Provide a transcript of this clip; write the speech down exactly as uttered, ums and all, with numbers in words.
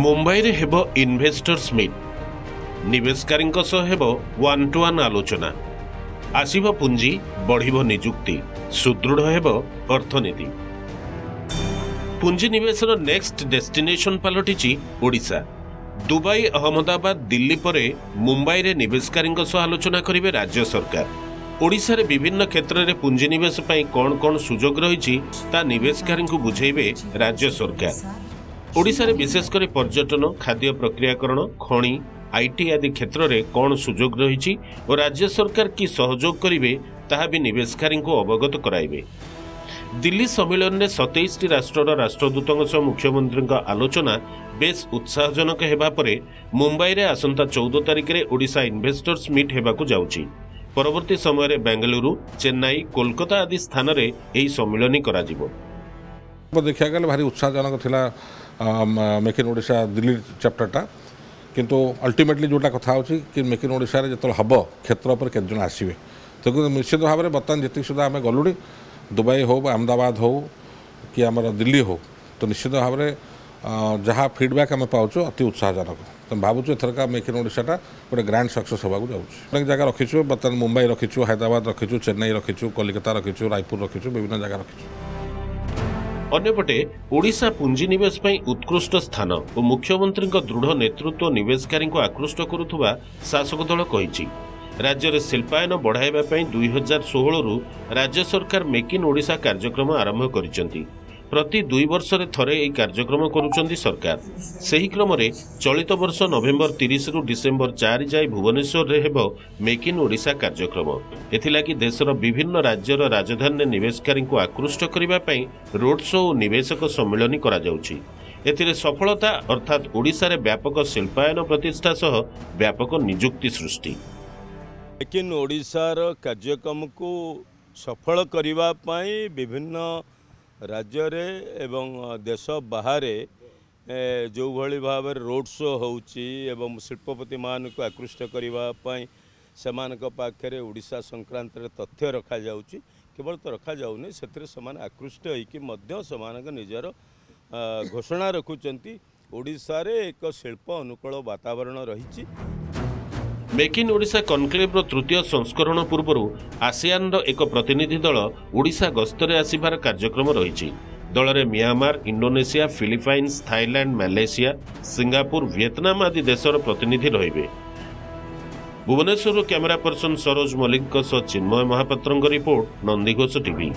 मुंबई रे हेबो investors meet निवेशकारींको सह हेबो वन टू वन आलोचना आसीबो पूंजी बढ़ीबो नियुक्ति सुदृढ़ हेबो अर्थनीति पूंजी निवेशर नेक्स्ट डेस्टिनेशन पलटिची ओडिशा दुबई अहमदाबाद दिल्ली परे मुंबई रे निवेशकारींको सह आलोचना करिवे राज्य सरकार ओडिशा रे विभिन्न क्षेत्र में पूंजी निवेश पई कौन कौन सुजोग रही निवेशकारी को बुझेबे राज्य सरकार ओडिशा रे विशेषकर पर्यटन खाद्य प्रक्रियाकरण खणी आईटी आदि क्षेत्र में कौन सुजोग रही और राज्य सरकार की सहयोग करेंगे ताहा भी निवेशकारी को अवगत कराइबे। दिल्ली सम्मेलन में सतैश टी राष्ट्रर राष्ट्रदूतों सह मुख्यमंत्री आलोचना बेस उत्साहजनक हेबा परे मुंबई में आसंता चौदह तारीख में ओडिशा इन्वेस्टर्स मीट हेबाकु जाउची। परवर्ती समय रे बेंगलुरु चेन्नई कोलकाता आदि स्थान रे यही सम्मिलनी करा जिवो। देखा गया भारी उत्साहजनक थिला मेक इन ओडिशा दिल्ली चैप्टरटा किंतु अल्टीमेटली जोटा कथा होची कि मेक इन ओडिशा रे जतल हब क्षेत्र पर केत जन आसीबे तो निश्चित भाव में बर्तमान जितक सुधा आम गलुड़ी दुबई हो अहमदाबाद हो कि आमर दिल्ली हो तो निश्चित भाव में जहाँ फीडबैक आम पाचु अति उत्साहजनक तो भावुँ एथरका मेक इन ओडिशाटा गोटे ग्रांड सक्सेस होगा जाऊँगी। जगह रखीचु बर्तमान मुंबई रखीचु हैदराबाद रखीचु चेन्नई रखीचु कोलकाता रखीचु रायपुर रखीचु विभिन्न जगह रखीचु। अन्यपटे ओडिशा पूंजी निवेश पई उत्कृष्ट स्थान और मुख्यमंत्री दृढ़ नेतृत्व नवेशकारी को आकृष्ट करुवा शासक दल कही राज्य में शिल्पायन बढ़ाई दुई हजार षोहलू राज्य सरकार मेक इन ओडिशा कार्यक्रम आरंभ कर प्रति दुई वर्ष थरे एई कार्यक्रम करुचंदी सरकार। सही क्रम रे चलित वर्ष नवेम्बर तीस रु डिसेम्बर चार जाए भुवनेश्वर रे हेबो मेक इन ओडिशा कार्यक्रम। एथिलागि देशर विभिन्न राज्यर राजधानी रे निवेशकारी को आकृष्ट करिबा पई रोड शो और निवेशक सम्मिलनी करा जाउची। एथिरे सफलता अर्थात ओडिशा रे व्यापक शिल्पायन प्रतिष्ठा सह व्यापक नियुक्ति सृष्टि मेक इन ओडिशा रो कार्यक्रम को सफल करिबा पई विभिन्न राज्य रे एवं देश बाहर जो भली भाव रोड शो होउची एवं शिल्पपति मान को आकृष्ट करने सेमान को पाखे ओडिशा संक्रांत तथ्य रखा जाउची केवल तो रखा जाउनी सेतरे समान आकृष्ट होइकी मध्य समान का निजर घोषणा रखुचंती ओडिशा रे एक शिल्प अनुकूल वातावरण रही। मेक इन ओडिशा कनक्लेव्र तृतीय संस्करण पूर्व आसियान एक प्रतिनिधि दल ओडिशा गस्तरे आसिबार कार्यक्रम रही। दल में Myanmar Indonesia Philippines Thailand Malaysia Singapore Vietnam आदि देशर प्रतिनिधि रहिबे। Bhubaneswar camera person Saroj Mallick Chinmay Mahapatra report Nandighosh TV.